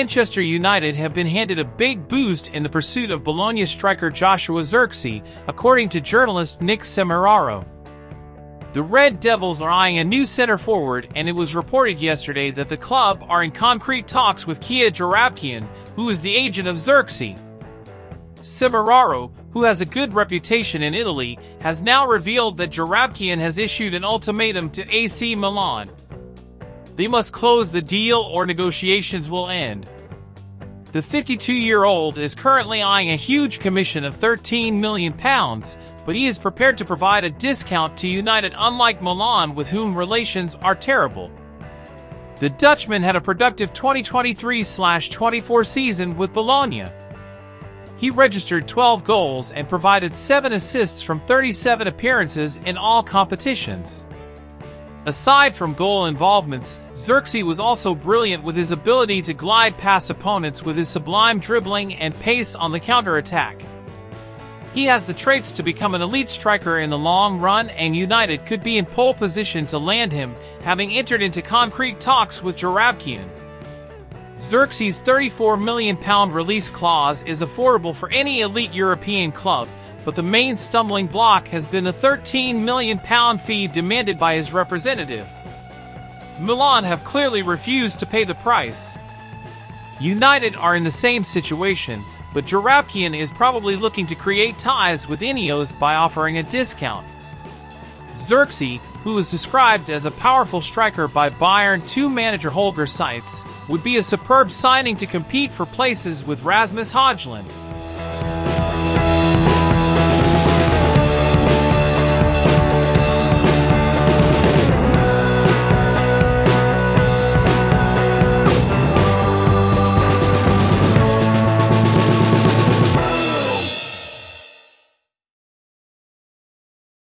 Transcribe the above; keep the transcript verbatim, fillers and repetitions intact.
Manchester United have been handed a big boost in the pursuit of Bologna striker Joshua Zirkzee, according to journalist Nick Semeraro. The Red Devils are eyeing a new centre-forward, and it was reported yesterday that the club are in concrete talks with Kia Joorabchian, who is the agent of Zirkzee. Semeraro, who has a good reputation in Italy, has now revealed that Joorabchian has issued an ultimatum to A C Milan. They must close the deal or negotiations will end. The fifty-two-year-old is currently eyeing a huge commission of thirteen million pounds, but he is prepared to provide a discount to United, unlike Milan, with whom relations are terrible. The Dutchman had a productive twenty twenty-three twenty-four season with Bologna. He registered twelve goals and provided seven assists from thirty-seven appearances in all competitions. Aside from goal involvements, Zirkzee was also brilliant with his ability to glide past opponents with his sublime dribbling and pace on the counter-attack. He has the traits to become an elite striker in the long run, and United could be in pole position to land him, having entered into concrete talks with Joorabchian. Zirkzee's thirty-four million pounds release clause is affordable for any elite European club, but the main stumbling block has been the thirteen million pounds fee demanded by his representative. Milan have clearly refused to pay the price. United are in the same situation, but Joorabchian is probably looking to create ties with Ineos by offering a discount. Zirkzee, who is described as a powerful striker by Bayern two manager Holger Seitz, would be a superb signing to compete for places with Rasmus Højland.